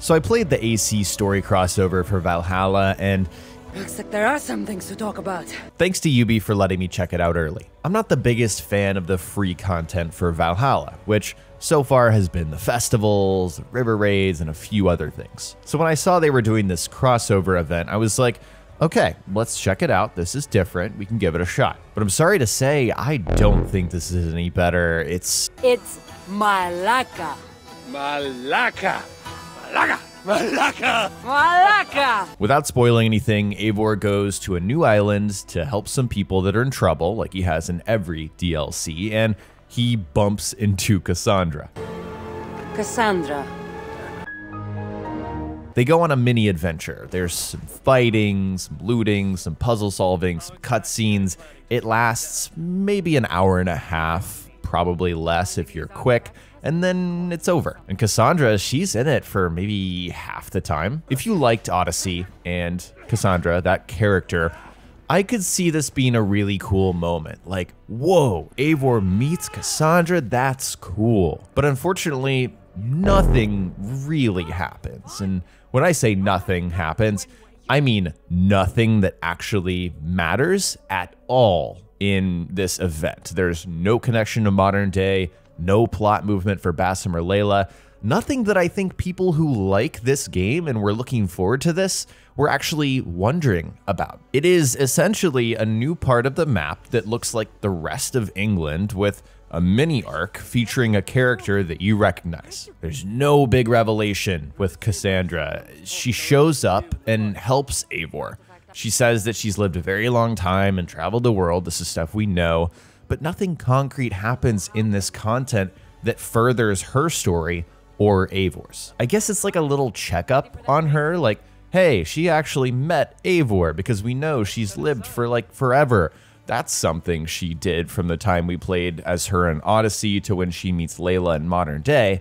So I played the AC story crossover for Valhalla, and looks like there are some things to talk about. Thanks to Yubi for letting me check it out early. I'm not the biggest fan of the free content for Valhalla, which so far has been the festivals, the river raids, and a few other things. So when I saw they were doing this crossover event, I was like, okay, let's check it out. This is different. We can give it a shot. But I'm sorry to say, I don't think this is any better. It's Malacca. Malacca. Malacca. Malacca! Malacca! Without spoiling anything, Eivor goes to a new island to help some people that are in trouble, like he has in every DLC, and he bumps into Cassandra. Cassandra. They go on a mini adventure. There's some fighting, some looting, some puzzle solving, some cutscenes. It lasts maybe an hour and a half, probably less if you're quick. And then it's over. And Cassandra, she's in it for maybe half the time. If you liked Odyssey and Cassandra, that character, I could see this being a really cool moment. Like, whoa, Eivor meets Cassandra, that's cool. But unfortunately, nothing really happens. And when I say nothing happens, I mean nothing that actually matters at all in this event. There's no connection to modern day. No plot movement for Basim or Layla. Nothing that I think people who like this game and were looking forward to this were actually wondering about. It is essentially a new part of the map that looks like the rest of England with a mini arc featuring a character that you recognize. There's no big revelation with Cassandra. She shows up and helps Eivor. She says that she's lived a very long time and traveled the world. This is stuff we know. But nothing concrete happens in this content that furthers her story or Eivor's. I guess it's like a little checkup on her, like, hey, she actually met Eivor because we know she's lived for like forever. That's something she did from the time we played as her in Odyssey to when she meets Layla in modern day.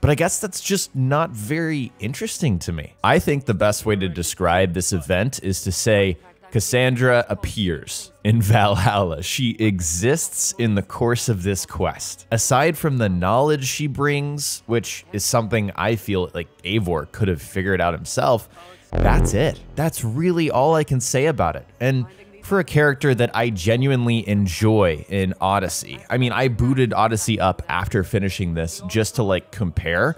But I guess that's just not very interesting to me. I think the best way to describe this event is to say, Cassandra appears in Valhalla. She exists in the course of this quest. Aside from the knowledge she brings, which is something I feel like Eivor could have figured out himself, that's it. That's really all I can say about it. And for a character that I genuinely enjoy in Odyssey, I mean, I booted Odyssey up after finishing this just to like compare.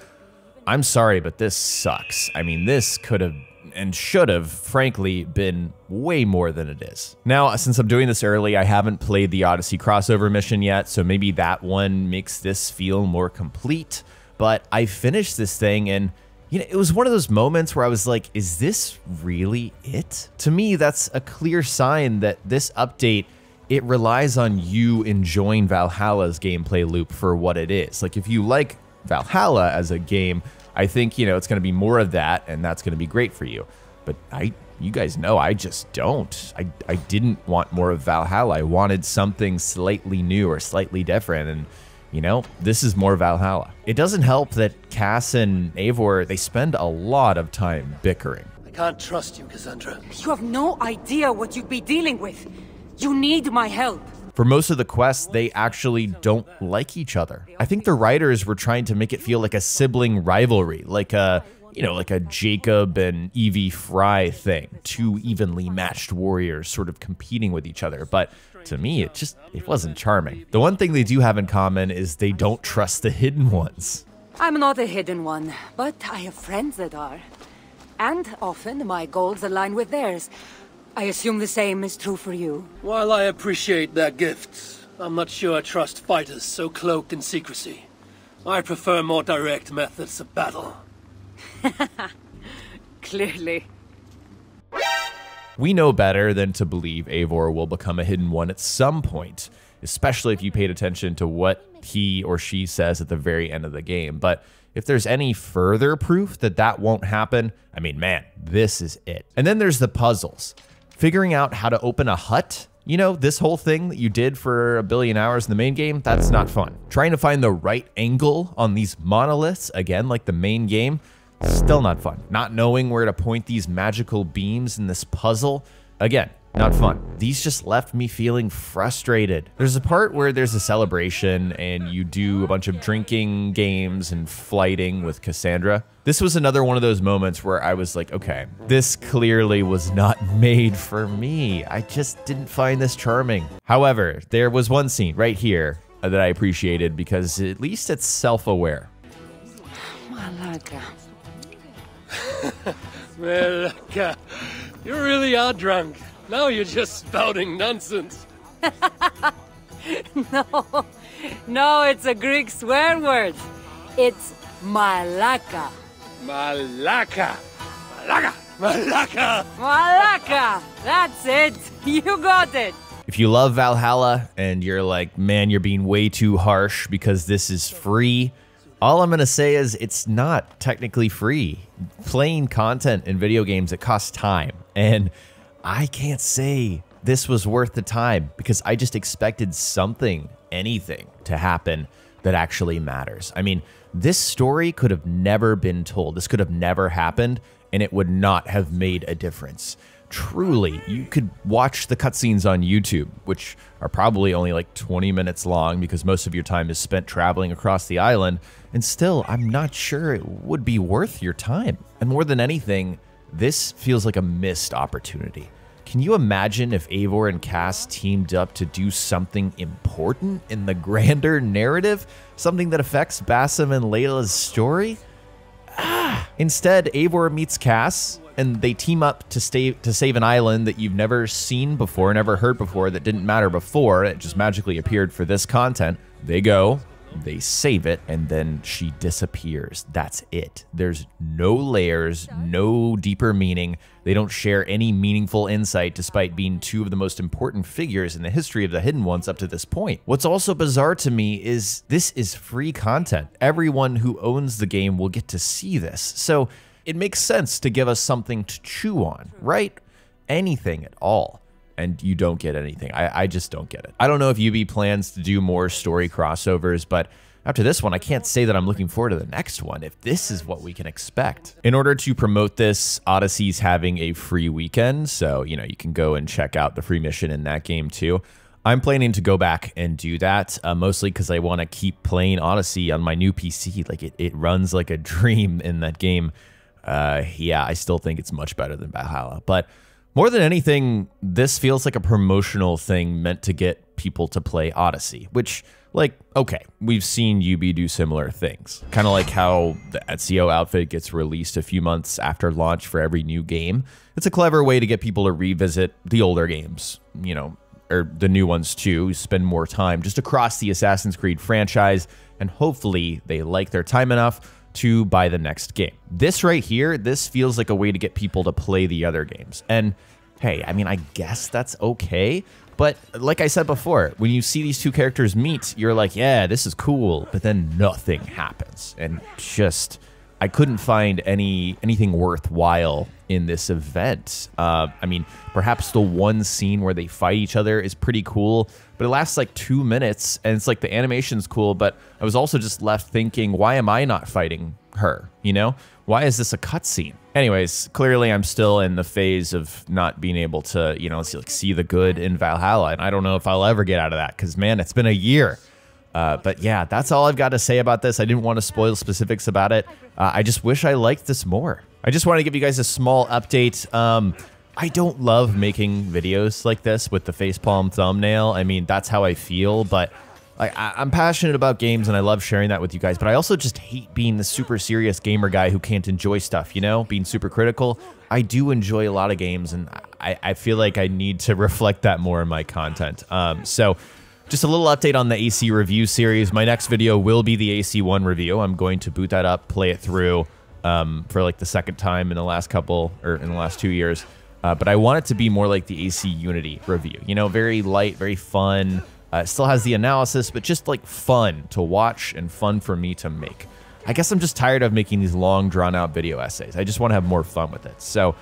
I'm sorry, but this sucks. I mean, this could have and should have, frankly, been way more than it is. Now, since I'm doing this early, I haven't played the Odyssey crossover mission yet, so maybe that one makes this feel more complete, but I finished this thing and, you know, it was one of those moments where I was like, is this really it? To me, that's a clear sign that this update, it relies on you enjoying Valhalla's gameplay loop for what it is. Like, if you like Valhalla as a game, I think, you know, it's going to be more of that, and that's going to be great for you. But you guys know, I just don't. I didn't want more of Valhalla. I wanted something slightly new or slightly different, and, you know, this is more Valhalla. It doesn't help that Cass and Eivor, they spend a lot of time bickering. I can't trust you, Cassandra. You have no idea what you'd be dealing with. You need my help. For most of the quests, they actually don't like each other. I think the writers were trying to make it feel like a sibling rivalry, like a, you know, like a Jacob and Evie Fry thing. Two evenly matched warriors sort of competing with each other. But to me, it wasn't charming. The one thing they do have in common is they don't trust the hidden ones. I'm not a hidden one, but I have friends that are. And often my goals align with theirs. I assume the same is true for you. While I appreciate their gifts, I'm not sure I trust fighters so cloaked in secrecy. I prefer more direct methods of battle. Clearly. We know better than to believe Eivor will become a hidden one at some point, especially if you paid attention to what he or she says at the very end of the game. But if there's any further proof that that won't happen, I mean, man, this is it. And then there's the puzzles. Figuring out how to open a hut, you know, this whole thing that you did for a billion hours in the main game, that's not fun. Trying to find the right angle on these monoliths, again, like the main game, still not fun. Not knowing where to point these magical beams in this puzzle, again, Not fun. These just left me feeling frustrated. There's a part where there's a celebration and you do a bunch of drinking games and flighting with Cassandra. This was another one of those moments where I was like, okay, this clearly was not made for me. I just didn't find this charming. However, there was one scene right here that I appreciated because at least it's self-aware. Well, you really are drunk. Now you're just spouting nonsense. No, it's a Greek swear word. It's malaka. Malaka. Malaka. Malaka. Malaka. That's it. You got it. If you love Valhalla and you're like, man, you're being way too harsh because this is free, all I'm going to say is it's not technically free. Playing content in video games, it costs time. And I can't say this was worth the time because I just expected something, anything to happen that actually matters. I mean, this story could have never been told. This could have never happened and it would not have made a difference. Truly, you could watch the cutscenes on YouTube, which are probably only like 20 minutes long because most of your time is spent traveling across the island. And still, I'm not sure it would be worth your time. And more than anything, this feels like a missed opportunity. Can you imagine if Eivor and Cass teamed up to do something important in the grander narrative? Something that affects Basim and Layla's story? Instead, Eivor meets Cass, and they team up to save an island that you've never seen before, never heard before, that didn't matter before. It just magically appeared for this content. They go, they save it, and then she disappears. That's it. There's no layers, no deeper meaning. They don't share any meaningful insight despite being two of the most important figures in the history of the Hidden Ones up to this point. What's also bizarre to me is this is free content. Everyone who owns the game will get to see this. So it makes sense to give us something to chew on, right? Anything at all. And you don't get anything. I just don't get it. I don't know if UB plans to do more story crossovers, but after this one, I can't say that I'm looking forward to the next one if this is what we can expect. In order to promote this, Odyssey's having a free weekend, so you can go and check out the free mission in that game too. I'm planning to go back and do that, mostly because I want to keep playing Odyssey on my new PC. Like it runs like a dream in that game. Yeah, I still think it's much better than Valhalla, but more than anything, this feels like a promotional thing meant to get people to play Odyssey, which, like, okay, we've seen UB do similar things. Kind of like how the Ezio outfit gets released a few months after launch for every new game. It's a clever way to get people to revisit the older games, or the new ones too, spend more time just across the Assassin's Creed franchise, and hopefully they like their time enough to buy the next game. This right here, this feels like a way to get people to play the other games. And hey, I mean, I guess that's okay. But like I said before, when you see these two characters meet, you're like, yeah, this is cool. But then nothing happens. And just, I couldn't find anything worthwhile in this event. I mean, perhaps the one scene where they fight each other is pretty cool, but it lasts like 2 minutes, and it's like the animation's cool, but I was also just left thinking, why am I not fighting her? Why is this a cutscene? Anyways, clearly I'm still in the phase of not being able to, see the good in Valhalla, and I don't know if I'll ever get out of that, because man, it's been a year. But yeah, that's all I've got to say about this. I didn't want to spoil specifics about it. I just wish I liked this more. I just want to give you guys a small update. I don't love making videos like this with the facepalm thumbnail. I mean, that's how I feel, but I'm passionate about games and I love sharing that with you guys, but I also just hate being the super serious gamer guy who can't enjoy stuff, being super critical. I do enjoy a lot of games and I feel like I need to reflect that more in my content. So just a little update on the AC review series. My next video will be the AC1 review. I'm going to boot that up, play it through for like the second time in the last couple, or in the last 2 years. But I want it to be more like the AC Unity review. Very light, very fun. It still has the analysis, but just like fun to watch and fun for me to make. I guess I'm just tired of making these long, drawn-out video essays. I just want to have more fun with it. So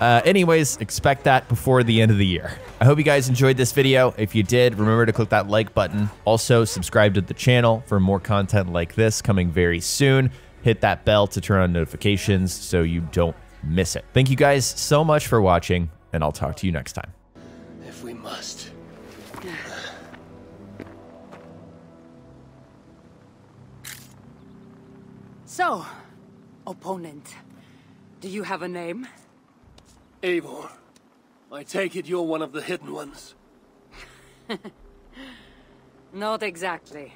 anyways, expect that before the end of the year. I hope you guys enjoyed this video. If you did, remember to click that like button. Also, subscribe to the channel for more content like this coming very soon. Hit that bell to turn on notifications so you don't miss it. Thank you guys so much for watching, and I'll talk to you next time. We must. So, opponent, do you have a name? Eivor. I take it you're one of the hidden ones. Not exactly.